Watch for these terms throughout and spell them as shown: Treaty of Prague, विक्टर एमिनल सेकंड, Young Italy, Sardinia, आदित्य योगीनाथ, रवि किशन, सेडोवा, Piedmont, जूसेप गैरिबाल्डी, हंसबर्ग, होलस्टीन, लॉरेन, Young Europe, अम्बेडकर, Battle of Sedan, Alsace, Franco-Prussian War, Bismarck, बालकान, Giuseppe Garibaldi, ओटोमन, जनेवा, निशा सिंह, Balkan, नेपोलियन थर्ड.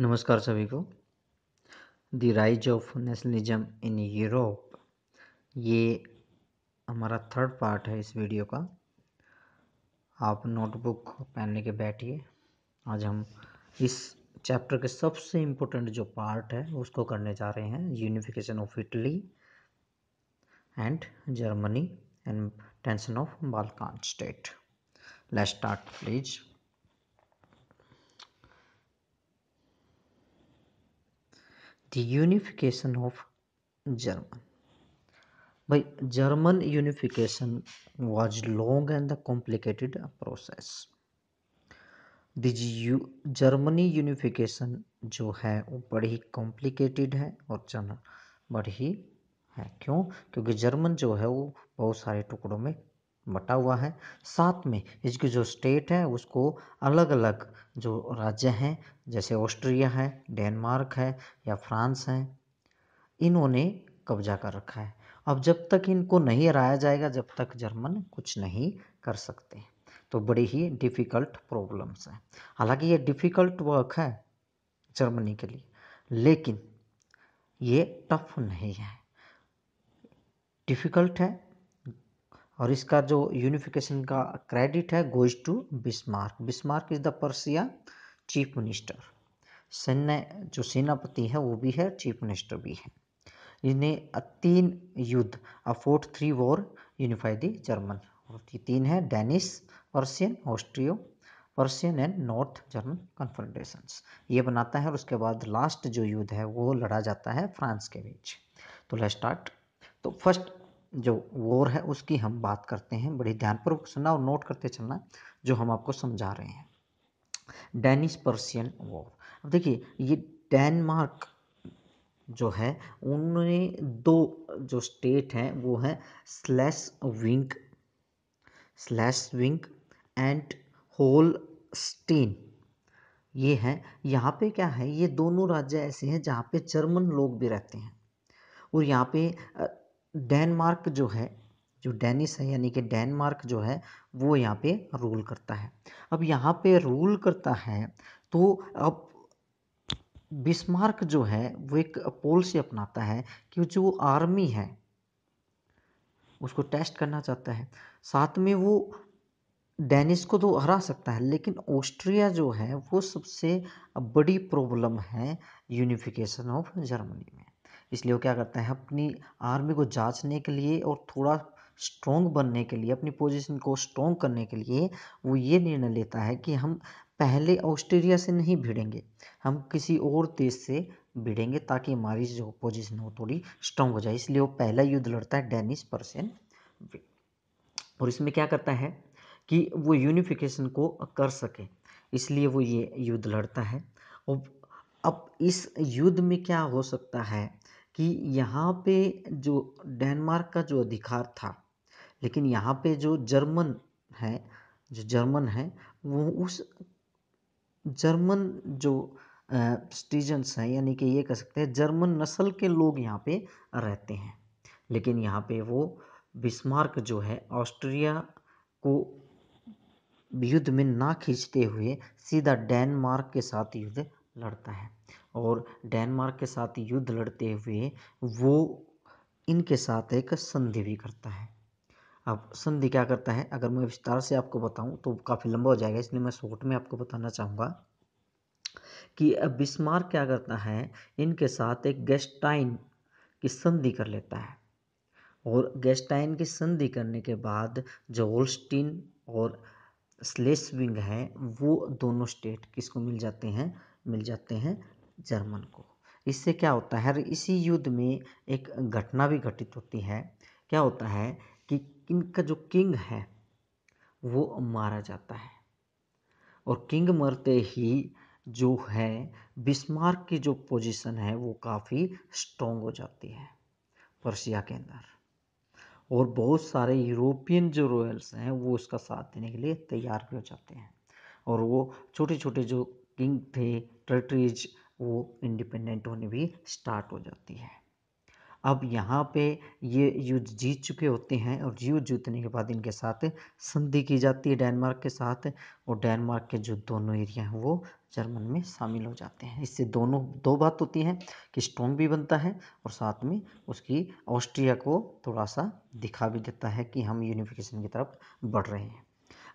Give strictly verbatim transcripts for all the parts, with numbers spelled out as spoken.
नमस्कार सभी को। The rise of nationalism in Europe, ये हमारा थर्ड पार्ट है इस वीडियो का। आप नोटबुक पेन लेके बैठिए, आज हम इस चैप्टर के सबसे इम्पोर्टेंट जो पार्ट है उसको करने जा रहे हैं, unification of Italy and Germany and tension of Balkan state. Let's start please. The unification of German. By German unification was long and the complicated process. The Germany unification जो है वो बड़ी ही complicated है और जनरल बड़ी ही है। क्यों? क्योंकि जर्मन जो है वो बहुत सारे टुकड़ों में बटा हुआ है, साथ में इसकी जो स्टेट है उसको अलग अलग जो राज्य हैं जैसे ऑस्ट्रिया है, डेनमार्क है या फ्रांस है, इन्होंने कब्जा कर रखा है। अब जब तक इनको नहीं हराया जाएगा जब तक जर्मन कुछ नहीं कर सकते, तो बड़ी ही डिफ़िकल्ट प्रॉब्लम्स है। हालांकि ये डिफ़िकल्ट वर्क है जर्मनी के लिए, लेकिन ये टफ नहीं है, डिफ़िकल्ट है। और इसका जो यूनिफिकेशन का क्रेडिट है goes to Bismarck. Bismarck is the Persia chief minister, सैन्य जो सेनापति है वो भी है, चीफ मिनिस्टर भी है। इन्हें तीन युद्ध fourth three war unify the German, और ये तीन है Danish, Persian, Austro Persian and north German confederations, ये बनाता है। और उसके बाद लास्ट जो युद्ध है वो लड़ा जाता है फ्रांस के बीच। तो लेट्स स्टार्ट। तो फर्स्ट जो वॉर है उसकी हम बात करते हैं, बड़ी ध्यानपूर्वक सुनना और नोट करते चलना जो हम आपको समझा रहे हैं। Danish Persian war. अब देखिए ये डेनमार्क जो है उन्होंने दो जो स्टेट हैं वो है स्लेस्विग स्लेस्विग एंड होलस्टीन, ये है। यहाँ पे क्या है, ये दोनों राज्य ऐसे हैं जहाँ पे जर्मन लोग भी रहते हैं, और यहाँ पे डेनमार्क जो है, जो डेनिश है यानी कि डेनमार्क जो है वो यहाँ पे रूल करता है। अब यहाँ पे रूल करता है तो अब बिस्मार्क जो है वो एक पॉलिसी अपनाता है कि जो आर्मी है उसको टेस्ट करना चाहता है, साथ में वो डेनिश को तो हरा सकता है, लेकिन ऑस्ट्रिया जो है वो सबसे बड़ी प्रॉब्लम है यूनिफिकेशन ऑफ जर्मनी में। इसलिए वो क्या करता है, अपनी आर्मी को जांचने के लिए और थोड़ा स्ट्रॉन्ग बनने के लिए, अपनी पोजीशन को स्ट्रॉन्ग करने के लिए वो ये निर्णय लेता है कि हम पहले ऑस्ट्रेलिया से नहीं भिड़ेंगे, हम किसी और देश से भिड़ेंगे ताकि हमारी जो पोजीशन हो थोड़ी स्ट्रॉन्ग हो जाए। इसलिए वो पहला युद्ध लड़ता है डेनिश पर्सियन। और इसमें क्या करता है कि वो यूनिफिकेशन को कर सके, इसलिए वो ये युद्ध लड़ता है। और अब इस युद्ध में क्या हो सकता है कि यहाँ पे जो डेनमार्क का जो अधिकार था, लेकिन यहाँ पे जो जर्मन है जो जर्मन है वो उस जर्मन जो सिटीजन्स हैं यानी कि ये कह सकते हैं जर्मन नस्ल के लोग यहाँ पे रहते हैं, लेकिन यहाँ पे वो बिस्मार्क जो है ऑस्ट्रिया को युद्ध में ना खींचते हुए सीधा डेनमार्क के साथ युद्ध लड़ता है। और डेनमार्क के साथ युद्ध लड़ते हुए वो इनके साथ एक संधि भी करता है। अब संधि क्या करता है, अगर मैं विस्तार से आपको बताऊं तो काफ़ी लंबा हो जाएगा, इसलिए मैं शॉर्ट में आपको बताना चाहूँगा कि अब बिस्मार्क क्या करता है, इनके साथ एक गेस्टाइन की संधि कर लेता है। और गेस्टाइन की संधि करने के बाद जो होलस्टीन और स्लेस्विग है वो दोनों स्टेट किसको मिल जाते हैं मिल जाते हैं जर्मन को। इससे क्या होता है, इसी युद्ध में एक घटना भी घटित होती है। क्या होता है कि इनका जो किंग है वो मारा जाता है, और किंग मरते ही जो है बिस्मार्क की जो पोजीशन है वो काफ़ी स्ट्रॉन्ग हो जाती है पर्सिया के अंदर, और बहुत सारे यूरोपियन जो रॉयल्स हैं वो उसका साथ देने के लिए तैयार भी हो जाते हैं, और वो छोटे छोटे जो किंग थे टेरिटरीज वो इंडिपेंडेंट होने भी स्टार्ट हो जाती है। अब यहाँ पे ये युद्ध जीत चुके होते हैं और युद्ध जीतने के बाद इनके साथ संधि की जाती है डेनमार्क के साथ, और डेनमार्क के जो दोनों एरिया हैं वो जर्मन में शामिल हो जाते हैं। इससे दोनों दो बात होती है कि स्ट्रॉन्ग भी बनता है और साथ में उसकी ऑस्ट्रिया को थोड़ा सा दिखा भी देता है कि हम यूनिफिकेशन की तरफ बढ़ रहे हैं।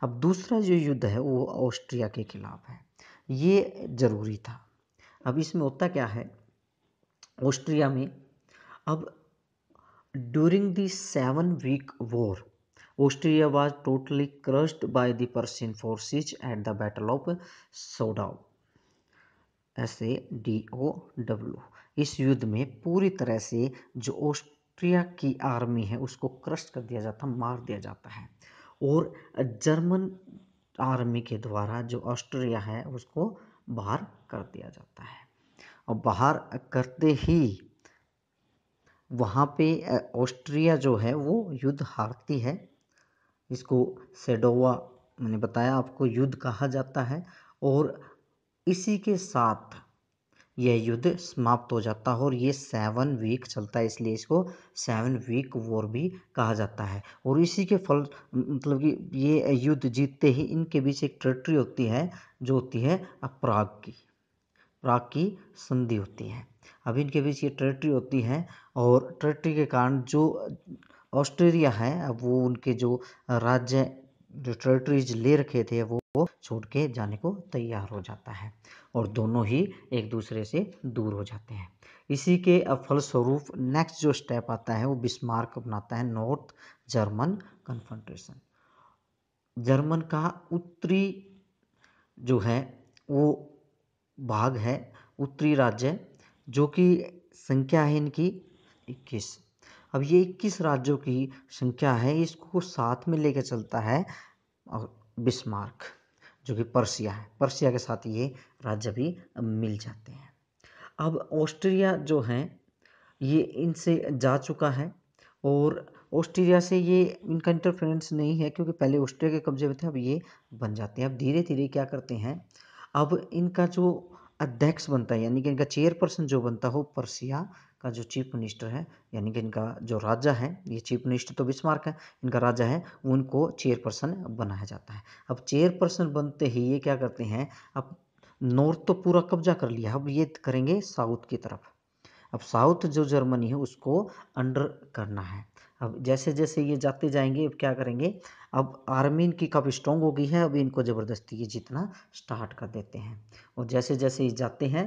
अब दूसरा जो युद्ध है वो ऑस्ट्रिया के खिलाफ है, ये ज़रूरी था। अब इसमें होता क्या है ऑस्ट्रिया में, अब during the seven week war Austria was totally crushed by the Persian forces at the battle of Sadowa, S A D O W. इस युद्ध में पूरी तरह से जो ऑस्ट्रिया की आर्मी है उसको क्रश कर दिया जाता, मार दिया जाता है, और जर्मन आर्मी के द्वारा जो ऑस्ट्रिया है उसको बाहर कर दिया जाता है। और बाहर करते ही वहाँ पे ऑस्ट्रिया जो है वो युद्ध हारती है। इसको सेडोवा मैंने बताया आपको युद्ध कहा जाता है, और इसी के साथ यह युद्ध समाप्त हो जाता है। और ये सेवन वीक चलता है, इसलिए इसको सेवन वीक वॉर भी कहा जाता है। और इसी के फल मतलब कि ये युद्ध जीतते ही इनके बीच एक ट्रेटरी होती है जो होती है प्राग की, प्राग की संधि होती है। अब इनके बीच ये ट्रेटरी होती है, और ट्रेटरी के कारण जो ऑस्ट्रेलिया है अब वो उनके जो राज्य जो टेरिटरीज ले रखे थे वो छोड़ के जाने को तैयार हो जाता है, और दोनों ही एक दूसरे से दूर हो जाते हैं। इसी के फलस्वरूप नेक्स्ट जो स्टेप आता है वो बिस्मार्क अपनाता है, नॉर्थ जर्मन कन्फेडरेशन। जर्मन का उत्तरी जो है वो भाग है, उत्तरी राज्य, जो कि संख्या है इनकी इक्कीस। अब ये इक्कीस राज्यों की संख्या है, इसको साथ में लेकर चलता है और बिस्मार्क जो कि पर्सिया है, पर्सिया के साथ ये राज्य भी मिल जाते हैं। अब ऑस्ट्रिया जो है ये इनसे जा चुका है, और ऑस्ट्रिया से ये इनका इंटरफेरेंस नहीं है क्योंकि पहले ऑस्ट्रिया के कब्जे में थे, अब ये बन जाते हैं। अब धीरे धीरे क्या करते हैं, अब इनका जो अध्यक्ष बनता है यानी कि इनका चेयरपर्सन जो बनता है वो पर्सिया का जो चीफ मिनिस्टर है, यानी कि इनका जो राजा है, ये चीफ मिनिस्टर तो बिस्मार्क है, इनका राजा है, उनको चेयरपर्सन बनाया जाता है। अब चेयरपर्सन बनते ही ये क्या करते हैं, अब नॉर्थ तो पूरा कब्जा कर लिया, अब ये करेंगे साउथ की तरफ। अब साउथ जो जर्मनी है उसको अंडर करना है। अब जैसे जैसे ये जाते जाएंगे अब क्या करेंगे, अब आर्मी इनकी काफ़ी स्ट्रॉन्ग हो गई है, अब इनको ज़बरदस्ती ये जीतना स्टार्ट कर देते हैं। और जैसे जैसे ये जाते हैं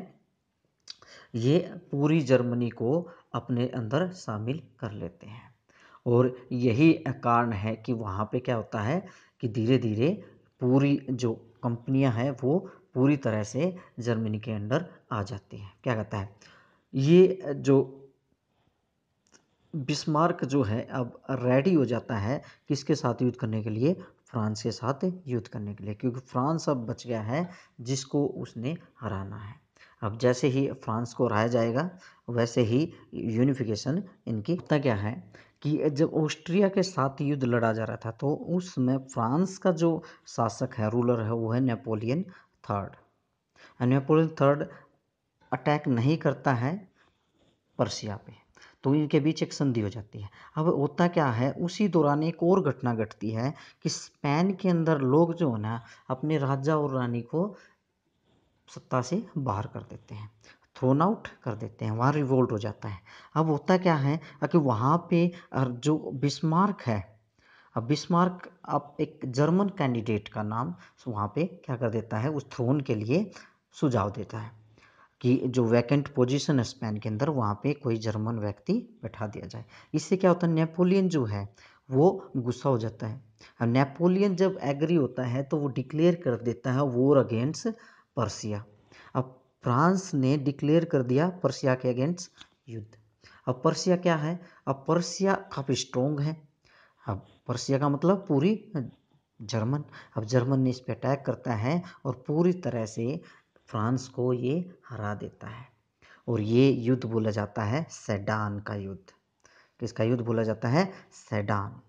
ये पूरी जर्मनी को अपने अंदर शामिल कर लेते हैं। और यही कारण है कि वहाँ पे क्या होता है कि धीरे धीरे पूरी जो कंपनियां हैं वो पूरी तरह से जर्मनी के अंदर आ जाती हैं। क्या कहता है ये जो बिस्मार्क जो है अब रेडी हो जाता है किसके साथ युद्ध करने के लिए, फ्रांस के साथ युद्ध करने के लिए, क्योंकि फ्रांस अब बच गया है जिसको उसने हराना है। अब जैसे ही फ्रांस को हराया जाएगा वैसे ही यूनिफिकेशन इनकी होता क्या है कि जब ऑस्ट्रिया के साथ युद्ध लड़ा जा रहा था तो उस समय फ्रांस का जो शासक है, रूलर है, वो है नेपोलियन थर्ड। नेपोलियन थर्ड attack नहीं करता है पर्सिया पे, तो इनके बीच एक संधि हो जाती है। अब होता क्या है उसी दौरान एक और घटना घटती है कि स्पेन के अंदर लोग जो है ना अपने राजा और रानी को सत्ता से बाहर कर देते हैं, थ्रोन आउट कर देते हैं, वहाँ रिवोल्ट हो जाता है। अब होता क्या है कि वहाँ पे जो बिस्मार्क है, अब बिस्मार्क अब एक जर्मन कैंडिडेट का नाम वहाँ पे क्या कर देता है, उस थ्रोन के लिए सुझाव देता है कि जो वैकेंट पोजीशन है स्पेन के अंदर वहाँ पे कोई जर्मन व्यक्ति बैठा दिया जाए। इससे क्या होता है नेपोलियन जो है वो गुस्सा हो जाता है। अब नेपोलियन जब एग्री होता है तो वो डिक्लेयर कर देता है वॉर अगेंस्ट पर्सिया। अब फ्रांस ने डिक्लेयर कर दिया पर्सिया के अगेंस्ट युद्ध। अब पर्सिया क्या है, अब पर्सिया काफ़ी स्ट्रोंग है, अब पर्सिया का मतलब पूरी जर्मन। अब जर्मन ने इस पर अटैक करता है और पूरी तरह से फ्रांस को ये हरा देता है। और ये युद्ध बोला जाता है सेडान का युद्ध। किसका युद्ध बोला जाता है, सेडान।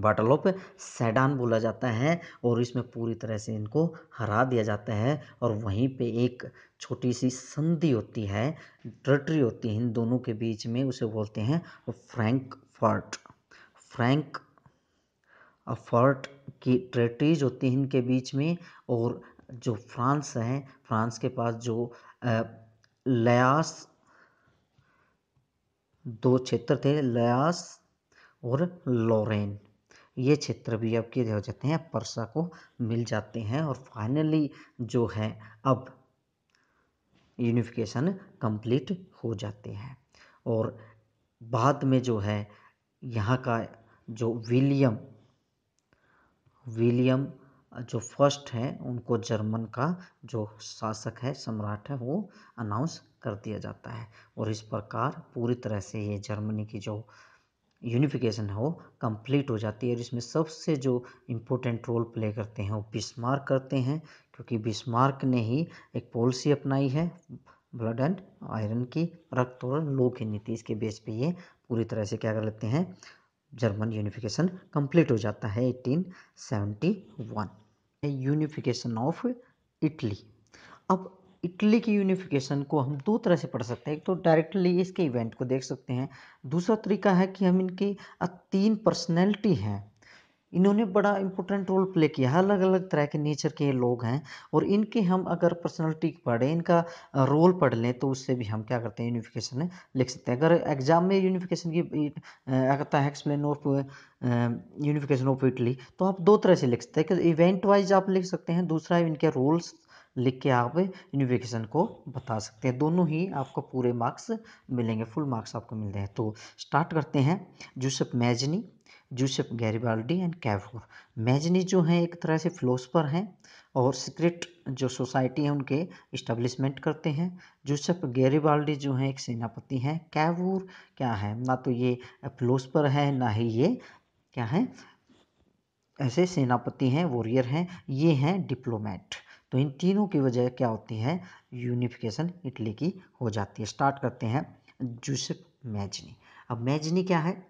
बैटल ऑफ सेडान बोला जाता है और इसमें पूरी तरह से इनको हरा दिया जाता है। और वहीं पे एक छोटी सी संधि होती है, ट्रेटरी होती है इन दोनों के बीच में, उसे बोलते हैं फ्रैंकफर्ट। फ्रैंक फर्ट की ट्रेटरीज होती है इनके बीच में। और जो फ्रांस है, फ्रांस के पास जो लयास दो क्षेत्र थे, लयास और लॉरेन, ये क्षेत्र भी अब क्या हो जाते हैं परसा को मिल जाते हैं। और फाइनली जो है अब यूनिफिकेशन कंप्लीट हो जाते हैं। और बाद में जो है यहाँ का जो विलियम विलियम जो फर्स्ट है उनको जर्मन का जो शासक है, सम्राट है, वो अनाउंस कर दिया जाता है। और इस प्रकार पूरी तरह से ये जर्मनी की जो यूनिफिकेशन है वो कंप्लीट हो जाती है। और इसमें सबसे जो इम्पोर्टेंट रोल प्ले करते हैं वो बिस्मार्क करते हैं, क्योंकि बिस्मार्क ने ही एक पॉलिसी अपनाई है ब्लड एंड आयरन की, रक्त और लोह की नीति। इसके बेस पे ये पूरी तरह से क्या कर लेते हैं, जर्मन यूनिफिकेशन कंप्लीट हो जाता है अठारह सौ इकहत्तर। Unification of Italy. अब इटली की यूनिफिकेशन को हम दो तरह से पढ़ सकते हैं, एक तो डायरेक्टली इसके इवेंट को देख सकते हैं, दूसरा तरीका है कि हम इनकी तीन पर्सनैलिटी हैं, इन्होंने बड़ा इंपॉर्टेंट रोल प्ले किया, अलग अलग तरह के नेचर के लोग हैं। और इनके हम अगर पर्सनैलिटी पढ़ें, इनका रोल पढ़ लें, तो उससे भी हम क्या करते हैं यूनिफिकेशन लिख सकते हैं। अगर एग्जाम में यूनिफिकेशन की आता है explain of unification of Italy, तो आप दो तरह से लिख सकते हैं, इवेंट वाइज आप लिख सकते हैं, दूसरा इनके रोल्स लिख के आप यूनिफिकेशन को बता सकते हैं। दोनों ही आपको पूरे मार्क्स मिलेंगे, फुल मार्क्स आपको मिलते हैं। तो स्टार्ट करते हैं Giuseppe Mazzini, जूसेप गैरिबाल्डी and Cavour. Mazzini जो हैं एक तरह से फिलोसफर हैं और सीक्रेट जो सोसाइटी है उनके इस्टेब्लिशमेंट करते हैं। जूसेप गैरिबाल्डी जो हैं एक सेनापति हैं। कैवूर क्या है, ना तो ये फिलोसफर है ना ही ये क्या है ऐसे सेनापति हैं, वॉरियर हैं, ये हैं डिप्लोमेट। तो इन तीनों की वजह क्या होती है, यूनिफिकेशन इटली की हो जाती है। स्टार्ट करते हैं जूसेप मैजिनी। अब मैजिनी क्या है,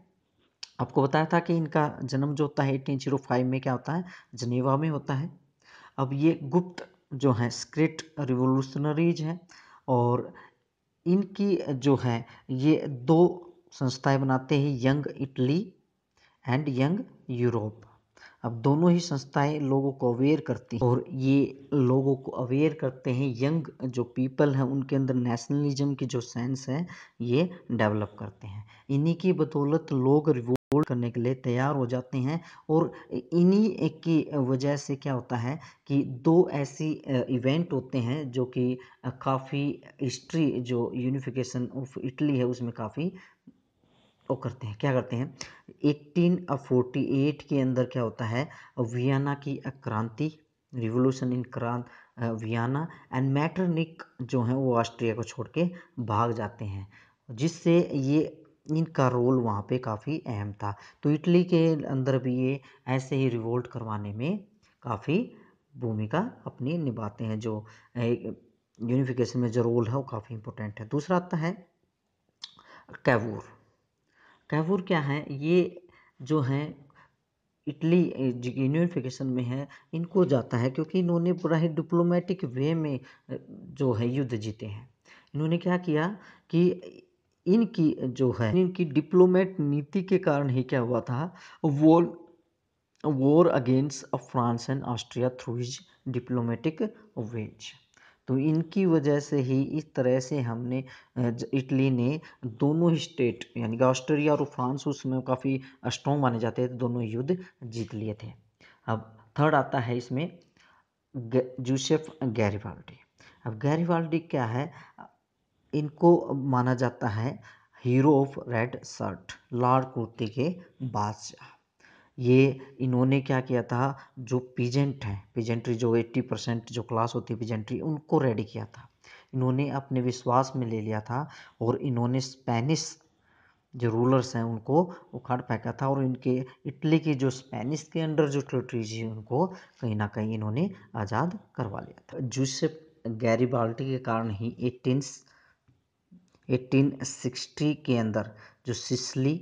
आपको बताया था कि इनका जन्म जो होता है अठारह सौ पाँच में क्या होता है, जनेवा में होता है। अब ये गुप्त जो है सीक्रेट रिवोल्यूशनरीज हैं और इनकी जो है ये दो संस्थाएं बनाते हैं, young Italy and young Europe. अब दोनों ही संस्थाएं लोगों को अवेयर करती हैं और ये लोगों को अवेयर करते हैं, यंग जो पीपल हैं उनके अंदर नेशनलिज्म की जो सेंस है ये डेवलप करते हैं। इन्हीं की बदौलत लोग रिवोल्ट करने के लिए तैयार हो जाते हैं। और इन्हीं की वजह से क्या होता है कि दो ऐसी इवेंट होते हैं जो कि काफ़ी हिस्ट्री जो यूनिफिकेशन ऑफ इटली है उसमें काफ़ी वो करते हैं। क्या करते हैं, अठारह सौ अड़तालीस के अंदर क्या होता है, वियना की क्रांति, रिवोल्यूशन इन क्रांत वियना, एंड मेटरनिक जो है वो ऑस्ट्रिया को छोड़ के भाग जाते हैं, जिससे ये इनका रोल वहाँ पे काफ़ी अहम था। तो इटली के अंदर भी ये ऐसे ही रिवोल्ट करवाने में काफ़ी भूमिका अपनी निभाते हैं। जो यूनिफिकेशन में जो रोल है वो काफ़ी इम्पोर्टेंट है। दूसरा आता है कैवूर। कैवूर क्या है, ये जो है इटली यूनिफिकेशन में है, इनको जाता है क्योंकि इन्होंने पूरा ही डिप्लोमेटिक वे में जो है युद्ध जीते हैं। इन्होंने क्या किया कि इनकी जो है इनकी डिप्लोमेट नीति के कारण ही क्या हुआ था, war war against France and Austria through his diplomatic ways. तो इनकी वजह से ही इस तरह से हमने इटली ने दोनों ही स्टेट यानी कि ऑस्ट्रिया और फ्रांस उसमें काफ़ी स्ट्रॉन्ग माने जाते थे, दोनों युद्ध जीत लिए थे। अब थर्ड आता है इसमें जूसेप गैरिबाल्डी। अब गैरिबाल्डी क्या है, इनको माना जाता है हीरो ऑफ रेड शर्ट, लाल कुर्ती के बादशाह। ये इन्होंने क्या किया था, जो पीजेंट हैं, पीजेंट्री जो अस्सी परसेंट जो क्लास होती है पीजेंट्री, उनको रेडी किया था, इन्होंने अपने विश्वास में ले लिया था। और इन्होंने स्पेनिश जो रूलर्स हैं उनको उखाड़ फेंका था और इनके इटली की जो स्पेनिश के अंडर जो टेरिटरीज है उनको कहीं ना कहीं इन्होंने आज़ाद करवा लिया था। जूसेप गैरिबाल्डी के कारण ही अठारह सौ साठ के अंदर जो सिसली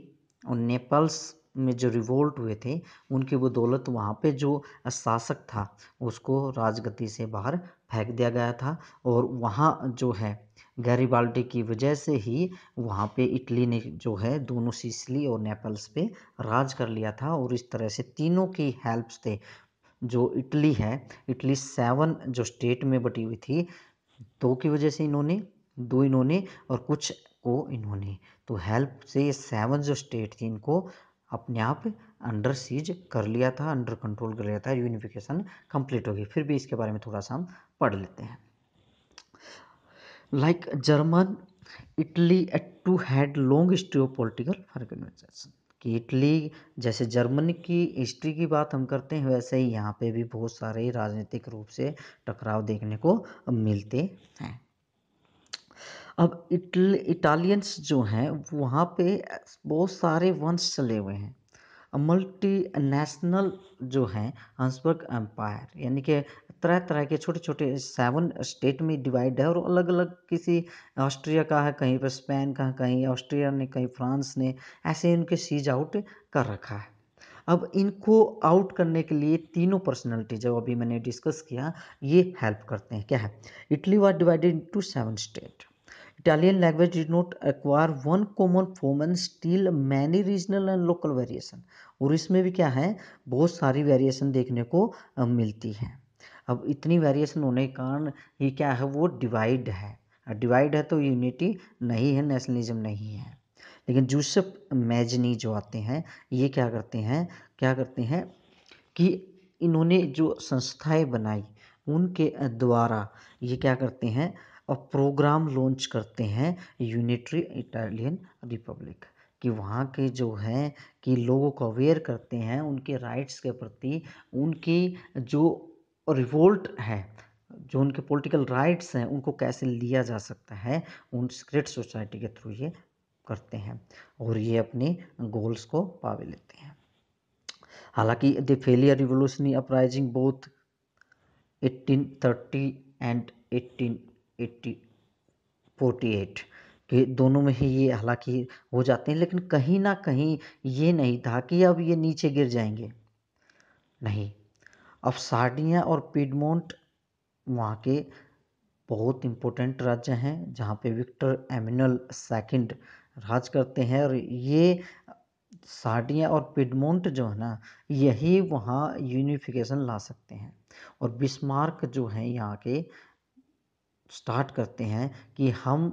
और नेपल्स में जो रिवोल्ट हुए थे उनकी वो दौलत वहाँ पे जो शासक था उसको राजगद्दी से बाहर फेंक दिया गया था। और वहाँ जो है गैरीबाल्डी की वजह से ही वहाँ पे इटली ने जो है दोनों सिसिली और नेपल्स पे राज कर लिया था। और इस तरह से तीनों की हेल्प से जो इटली है, इटली सेवन जो स्टेट में बटी हुई थी, दो की वजह से इन्होंने दो इन्होंने और कुछ को इन्होंने तो हेल्प से ये सेवन जो स्टेट थी इनको अपने आप अंडर सीज कर लिया था, अंडर कंट्रोल कर लिया था। यूनिफिकेशन कंप्लीट हो गई। फिर भी इसके बारे में थोड़ा सा हम पढ़ लेते हैं। Like German Italy at too had long history of political organisation, कि इटली जैसे जर्मनी की हिस्ट्री की बात हम करते हैं वैसे ही यहाँ पे भी बहुत सारे राजनीतिक रूप से टकराव देखने को मिलते हैं। अब इटल इटालियंस जो हैं वहाँ पे बहुत सारे वंश चले हुए हैं। मल्टी नेशनल जो हैं हंसबर्ग एम्पायर, यानी कि तरह तरह के छोटे छोटे सेवन स्टेट में डिवाइड है और अलग अलग, किसी ऑस्ट्रिया का है, कहीं पर स्पेन का है, कहीं ऑस्ट्रिया ने, कहीं फ्रांस ने, ऐसे इनके सीज आउट कर रखा है। अब इनको आउट करने के लिए तीनों पर्सनैलिटी जो अभी मैंने डिस्कस किया ये हेल्प करते हैं। क्या है, Italy was divided into seven state. Italian language did not acquire one common form and still many regional and local variation, और इसमें भी क्या है बहुत सारी वेरिएशन देखने को मिलती है। अब इतनी वेरिएशन होने के कारण ये क्या है वो डिवाइड है, डिवाइड है तो यूनिटी नहीं है, नेशनलिज्म नहीं है। लेकिन जूसेप मैजिनी जो आते हैं ये क्या करते हैं क्या करते हैं कि इन्होंने जो संस्थाएं बनाई उनके द्वारा ये क्या करते हैं और प्रोग्राम लॉन्च करते हैं यूनिटरी इटालियन रिपब्लिक, कि वहाँ के जो हैं कि लोगों को अवेयर करते हैं उनके राइट्स के प्रति, उनकी जो रिवोल्ट है, जो उनके पॉलिटिकल राइट्स हैं उनको कैसे लिया जा सकता है, उन सीक्रेट सोसाइटी के थ्रू ये करते हैं और ये अपने गोल्स को पा लेते हैं। हालांकि the failure revolutionary uprising both अठारह सौ तीस एंड अठारह सौ अट्ठासी के दोनों में ही ये हालांकि हो जाते हैं, लेकिन कहीं ना कहीं ये नहीं था कि अब ये नीचे गिर जाएंगे, नहीं। अब सार्डिनिया और पीडमोंट वहाँ के बहुत इम्पोर्टेंट राज्य हैं जहाँ पे विक्टर एमिनल सेकंड राज करते हैं। और ये सार्डिनिया और पीडमोंट जो है ना यही वहाँ यूनिफिकेशन ला सकते हैं। और बिस्मार्क जो हैं यहाँ के स्टार्ट करते हैं कि हम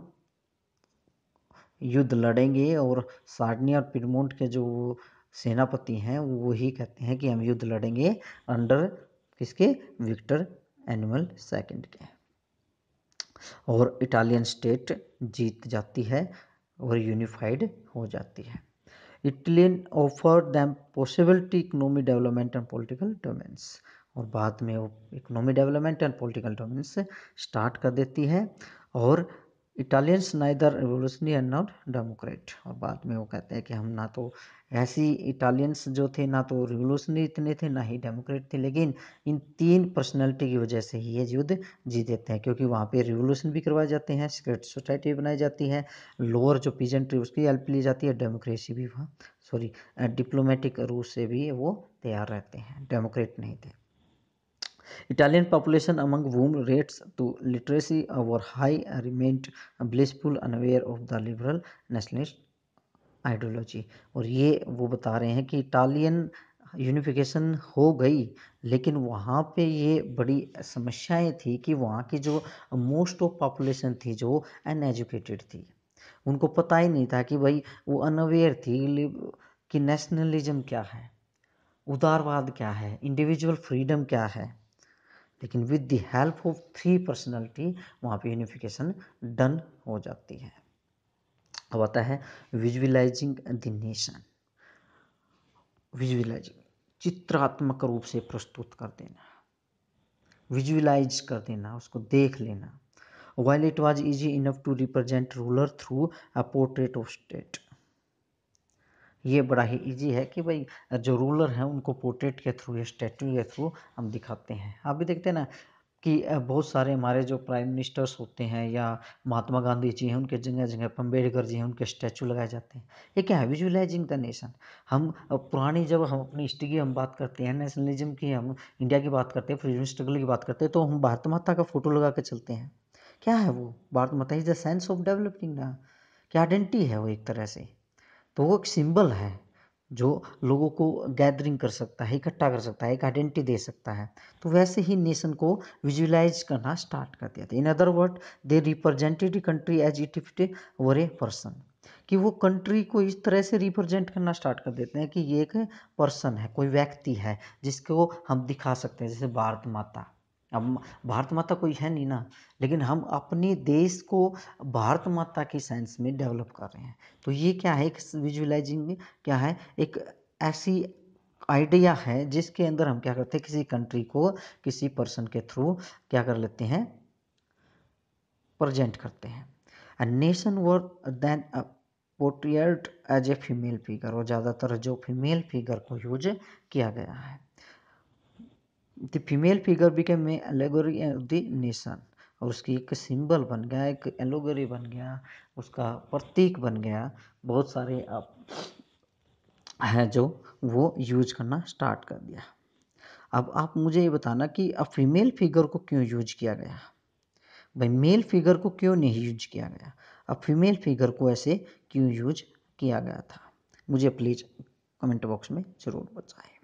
युद्ध लड़ेंगे, और सार्डिनिया और पीडमोंट के जो सेनापति हैं वो ही कहते हैं कि हम युद्ध लड़ेंगे अंडर किसके, विक्टर एनुअल सेकंड के। और इटालियन स्टेट जीत जाती है और यूनिफाइड हो जाती है। Italian offer them possibility economy development and political domains, और बाद में वो economy development and political domains start कर देती है। और Italians neither revolutionary and not democrat, और बाद में वो कहते हैं कि हम ना तो ऐसी इटालियंस जो थे ना तो रिवोल्यूशनरी इतने थे ना ही डेमोक्रेट थे, लेकिन इन तीन पर्सनैलिटी की वजह से ही ये युद्ध जीत देते हैं, क्योंकि वहाँ पे रिवोल्यूशन भी करवाए जाते हैं, सीक्रेट सोसाइटी बनाई जाती है, लोअर जो पीजेंट्री उसकी हेल्प ली जाती है, डेमोक्रेसी भी वहाँ सॉरी डिप्लोमेटिक रूप से भी वो तैयार रहते हैं, डेमोक्रेट नहीं थे। Italian population among whom rates to literacy were high remained blissful unaware of the liberal nationalist ideology। और ये वो बता रहे हैं कि इटालियन यूनिफिकेशन हो गई, लेकिन वहाँ पे ये बड़ी समस्याएं थी कि वहाँ की जो मोस्ट ऑफ पॉपुलेशन थी जो अनएजुकेटेड थी, उनको पता ही नहीं था कि भाई वो अनअवेयर थी कि नेशनलिज्म क्या है, उदारवाद क्या है, इंडिविजुअल फ्रीडम क्या है। लेकिन with the help of three personality वहाँ पे यूनिफिकेशन डन हो जाती है। अब आता है विजुअलाइजिंग द नेशन, विजुअलाइजिंग चित्रात्मक रूप से प्रस्तुत कर देना, विजुअलाइज कर देना, उसको देख लेना। While it was easy enough to represent ruler through a portrait of state, ये बड़ा ही इजी है कि भाई जो रूलर हैं उनको पोर्ट्रेट के थ्रू या स्टैचू के थ्रू हम दिखाते हैं। आप भी देखते हैं ना कि बहुत सारे हमारे जो प्राइम मिनिस्टर्स होते हैं या महात्मा गांधी जी हैं, उनके जगह जगह पर अम्बेडकर जी हैं, उनके स्टैचू लगाए जाते हैं। ये क्या है, विजुअलाइजिंग द नेशन। हम पुरानी जब हम अपनी हिस्ट्री की हम बात करते हैं, नेशनलिज्म की, हम इंडिया की बात करते हैं, फ्रीडम स्ट्रगल की बात करते हैं, तो हम भारत माता का फोटो लगा कर चलते हैं। क्या है वो Bharat Mata, is the sense of developing ना, क्या आइडेंटिटी है वो एक तरह से। तो वो एक सिंबल है जो लोगों को गैदरिंग कर सकता है, इकट्ठा कर सकता है, एक आइडेंटिटी दे सकता है। तो वैसे ही नेशन को विजुअलाइज करना स्टार्ट कर दिया था। In other word they represented country as it if were a person, कि वो कंट्री को इस तरह से रिप्रेजेंट करना स्टार्ट कर देते हैं कि ये एक पर्सन है, कोई व्यक्ति है जिसको हम दिखा सकते हैं, जैसे भारत माता। अब भारत माता कोई है नहीं ना, लेकिन हम अपने देश को भारत माता के सेंस में डेवलप कर रहे हैं। तो ये क्या है, एक विजुअलाइजिंग में क्या है, एक ऐसी आइडिया है जिसके अंदर हम क्या करते हैं, किसी कंट्री को किसी पर्सन के थ्रू क्या कर लेते हैं, प्रेजेंट करते हैं। A nation were then portrait as a female figure, और ज़्यादातर जो फीमेल फिगर को यूज किया गया है। The female figure became a allegory of the nation, और उसकी एक सिंबल बन गया, एक एलेगोरी बन गया, उसका प्रतीक बन गया। बहुत सारे आप हैं जो वो यूज करना स्टार्ट कर दिया। अब आप मुझे ये बताना कि अब फीमेल फिगर को क्यों यूज किया गया, भाई मेल फिगर को क्यों नहीं यूज किया गया, अब फीमेल फिगर को ऐसे क्यों यूज किया गया था, मुझे प्लीज़ कमेंट बॉक्स में ज़रूर बताएं।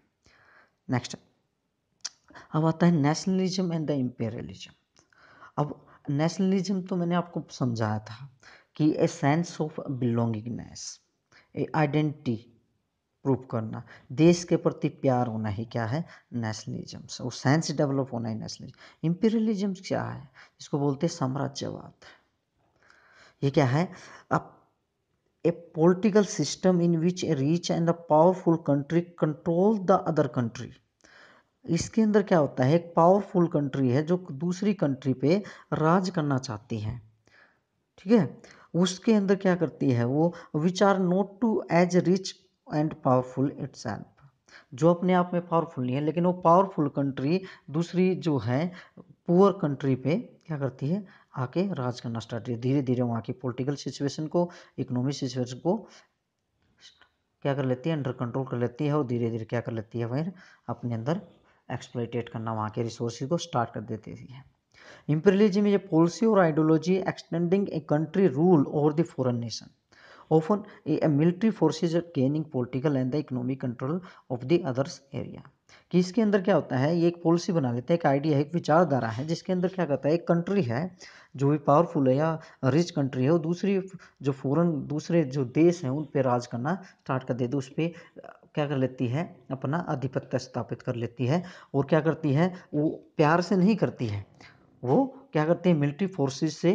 नेक्स्ट अब आता है नेशनलिज्म एंड द इम्पीरियलिज्म। अब नेशनलिज्म तो मैंने आपको समझाया था कि a sense of belongingness, a identity prove करना, देश के प्रति प्यार होना ही क्या है नेशनलिज्म, और सेंस डेवलप होना ही नेशनलिज्म। इम्पीरियलिज्म क्या है, इसको बोलते हैं साम्राज्यवाद। ये क्या है, अब a political system in which a rich and a powerful country control the other country. इसके अंदर क्या होता है, एक पावरफुल कंट्री है जो दूसरी कंट्री पे राज करना चाहती है, ठीक है, उसके अंदर क्या करती है वो, which are not too as rich and powerful itself, जो अपने आप में पावरफुल नहीं है, लेकिन वो पावरफुल कंट्री दूसरी जो है पुअर कंट्री पे क्या करती है, आके राज करना स्टार्ट करती है। धीरे धीरे वहाँ की पोलिटिकल सिचुएशन को, इकोनॉमिक सिचुएशन को क्या कर लेती है, अंडर कंट्रोल कर लेती है, और धीरे धीरे क्या कर लेती है फिर अपने अंदर एक्सप्लॉइटेट करना, वहाँ के रिसोर्सेज को स्टार्ट कर देती है। इम्पीरियलिज्म इज ए पॉलिसी और ideology extending a country rule over the foreign nation, often a military forces gaining political and the economic control of the others area. कि इसके अंदर क्या होता है, ये एक पॉलिसी बना लेते हैं, एक आइडिया है, एक विचारधारा है, जिसके अंदर क्या करता है, एक कंट्री है जो भी पावरफुल है या रिच कंट्री है, वो दूसरी जो फॉरेन दूसरे जो देश हैं उन पे राज करना स्टार्ट कर देती है, उस पर क्या कर लेती है, अपना आधिपत्य स्थापित कर लेती है। और क्या करती है, वो प्यार से नहीं करती है, वो क्या करती है, मिलिट्री फोर्सेस से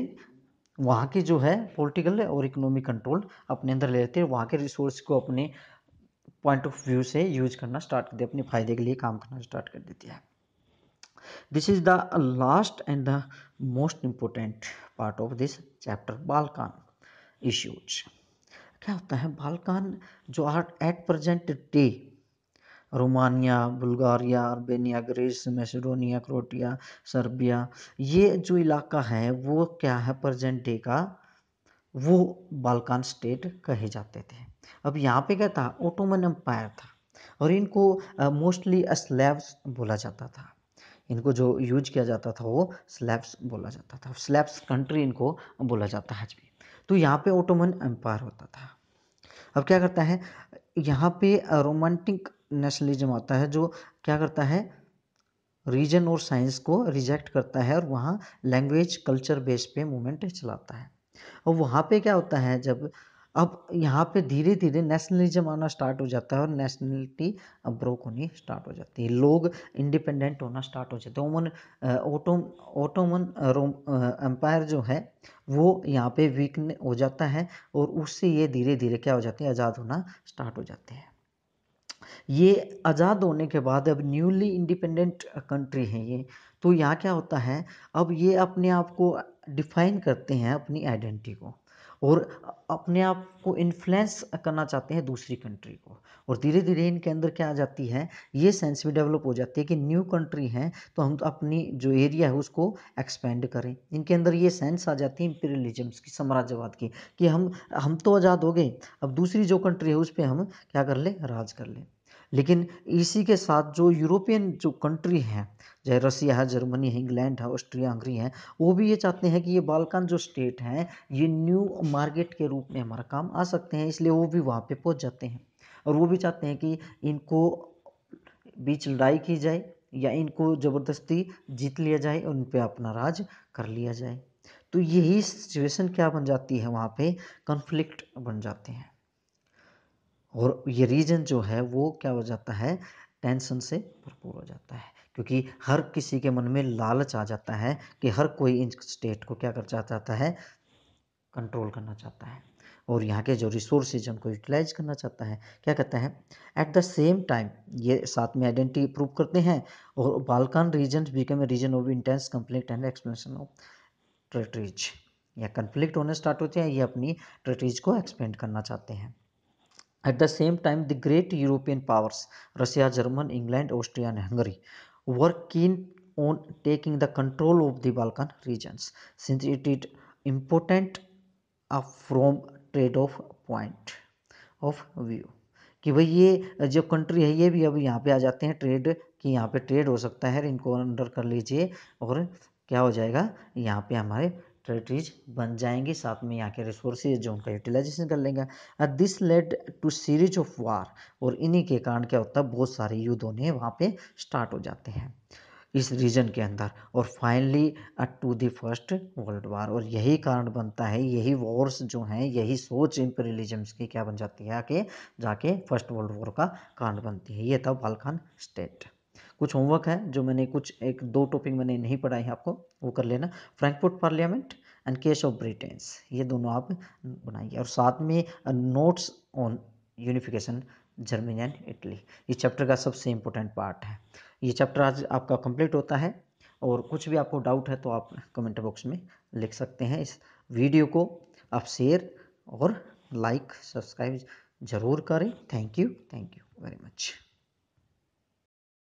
वहाँ की जो है पॉलिटिकल और इकोनॉमिक कंट्रोल अपने अंदर ले लेती है, वहाँ के रिसोर्स को अपने पॉइंट ऑफ व्यू से यूज करना स्टार्ट कर देती है, अपने फायदे के लिए काम करना स्टार्ट कर देती है। This is the last and the most important part of this chapter, बालकान issues. क्या होता है बालकान, जो are at present day Romania, Bulgaria, Albania, Greece, Macedonia, Croatia, Serbia, ये जो इलाका है वो क्या है प्रेजेंट डे का, वो बालकान स्टेट कहे जाते थे। अब यहाँ पे क्या था, ओटोमन एम्पायर था, और इनको मोस्टली स्लेव्स बोला जाता था, इनको जो यूज किया जाता था वो स्लेव्स बोला जाता था, स्लेव्स कंट्री इनको बोला जाता है आज भी। तो यहाँ पे ओटोमन एम्पायर होता था। अब क्या करता है, यहाँ पे रोमांटिक नेशनलिज्म आता है, जो क्या करता है, रीजन और साइंस को रिजेक्ट करता है, और वहाँ लैंग्वेज कल्चर बेस पे मूवमेंट चलाता है। और वहाँ पे क्या होता है, जब अब यहाँ पे धीरे धीरे नेशनलिज्म आना स्टार्ट हो जाता है, और नेशनलिटी अब ब्रोक होनी स्टार्ट हो जाती है, लोग इंडिपेंडेंट होना स्टार्ट हो जाते हैं। ओमन ओटोम ओटोमन रोम एम्पायर जो है वो यहाँ पे वीक हो जाता है, और उससे ये धीरे धीरे क्या हो जाते हैं, आज़ाद होना स्टार्ट हो जाते हैं। ये आज़ाद होने के बाद अब न्यूली इंडिपेंडेंट कंट्री है ये, तो यहाँ क्या होता है, अब ये अपने आप को डिफाइन करते हैं, अपनी आइडेंटिटी को, और अपने आप को इन्फ्लुएंस करना चाहते हैं दूसरी कंट्री को, और धीरे धीरे इनके अंदर क्या आ जाती है, ये सेंस भी डेवलप हो जाती है कि न्यू कंट्री है तो हम तो अपनी जो एरिया है उसको एक्सपेंड करें। इनके अंदर ये सेंस आ जाती है इंपीरियलिज्म्स की, साम्राज्यवाद की, कि हम हम तो आज़ाद हो गए, अब दूसरी जो कंट्री है उस पर हम क्या कर लें, राज कर लें। लेकिन इसी के साथ जो यूरोपियन जो कंट्री हैं, चाहे रसिया है, जर्मनी है, इंग्लैंड है, ऑस्ट्रिया हंगरी है, वो भी ये चाहते हैं कि ये बाल्कन जो स्टेट हैं ये न्यू मार्केट के रूप में हमारा काम आ सकते हैं, इसलिए वो भी वहाँ पे पहुँच जाते हैं। और वो भी चाहते हैं कि इनको बीच लड़ाई की जाए या इनको ज़बरदस्ती जीत लिया जाए, उन पर अपना राज कर लिया जाए। तो यही सिचुएशन क्या बन जाती है, वहाँ पर कन्फ्लिक्ट बन जाते हैं और ये रीजन जो है वो क्या हो जाता है, टेंशन से भरपूर हो जाता है, क्योंकि हर किसी के मन में लालच आ जाता है कि हर कोई इन स्टेट को क्या करना चाहता है, कंट्रोल करना चाहता है, और यहाँ के जो रिसोर्सेज उनको यूटिलाइज करना चाहता है। क्या कहता है, एट द सेम टाइम ये साथ में आइडेंटिटी प्रूव करते हैं, और Balkan region become a region of intense conflict and expansion of territories, या कंफ्लिक्ट होने स्टार्ट होते हैं, ये अपनी टेरिटरीज को एक्सपेंड करना चाहते हैं। At the same time, the great European powers, Russia, German, England, Austria and Hungary, were keen on taking the control of the Balkan regions, since it is important from trade-off point of view. कि भाई ये जो country है ये भी अब यहाँ पे आ जाते हैं ट्रेड, कि यहाँ पे ट्रेड हो सकता है, इनको अंडर कर लीजिए और क्या हो जाएगा, यहाँ पे हमारे टेरिटरीज बन जाएंगी, साथ में यहाँ के रिसोर्सेज जो उनका यूटिलाइजेशन कर लेंगे। This led to series of war, और इन्हीं के कारण क्या होता है, बहुत सारे युद्ध होने वहाँ पे स्टार्ट हो जाते हैं इस रीजन के अंदर, और finally to the first world war. और यही कारण बनता है, यही वॉर्स जो हैं, यही सोच इंपीरियलिज्म्स की क्या बन जाती है, आके जाके फर्स्ट वर्ल्ड वॉर का कारण बनती है। ये था बाल्कन स्टेट। कुछ होमवर्क है जो मैंने कुछ एक दो टॉपिक मैंने नहीं पढ़ाए हैं, आपको वो कर लेना, Frankfurt parliament and case of Britains, ये दोनों आप बनाइए, और साथ में notes on unification Germany and Italy, ये चैप्टर का सबसे इम्पोर्टेंट पार्ट है। ये चैप्टर आज आपका कंप्लीट होता है, और कुछ भी आपको डाउट है तो आप कमेंट बॉक्स में लिख सकते हैं। इस वीडियो को आप शेयर और लाइक सब्सक्राइब ज़रूर करें। Thank you, thank you very much.